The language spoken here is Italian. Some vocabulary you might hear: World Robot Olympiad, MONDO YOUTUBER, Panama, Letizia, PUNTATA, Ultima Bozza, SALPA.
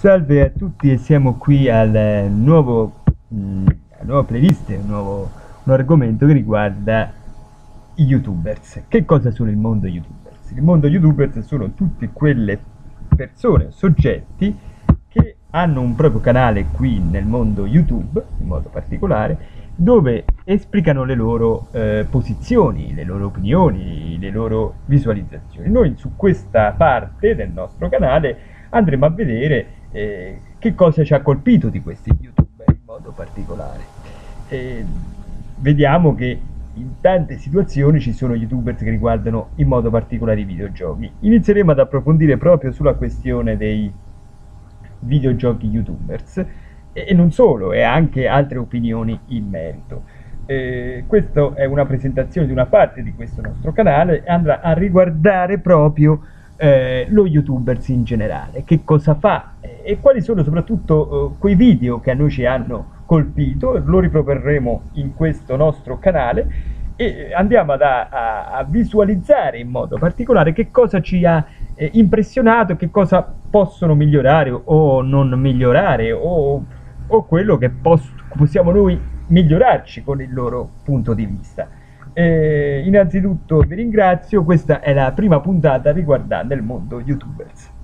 Salve a tutti, siamo qui al nuovo playlist, un argomento che riguarda i youtubers. Che cosa sono il mondo youtubers? Il mondo youtubers sono tutte quelle persone, soggetti che hanno un proprio canale qui nel mondo YouTube, in modo particolare, dove esplicano le loro posizioni, le loro opinioni, le loro visualizzazioni. Noi su questa parte del nostro canale andremo a vedere che cosa ci ha colpito di questi youtuber in modo particolare. Vediamo che in tante situazioni ci sono youtuber che riguardano in modo particolare i videogiochi. Inizieremo ad approfondire proprio sulla questione dei videogiochi youtubers e non solo, e anche altre opinioni in merito. Questa è una presentazione di una parte di questo nostro canale, andrà a riguardare proprio lo youtubers in generale, che cosa fa e quali sono soprattutto quei video che a noi ci hanno colpito. Lo riproporremo in questo nostro canale e andiamo a visualizzare in modo particolare che cosa ci ha impressionato, che cosa possono migliorare o non migliorare o quello che possiamo noi migliorarci con il loro punto di vista. Innanzitutto vi ringrazio, questa è la prima puntata riguardante il mondo youtubers.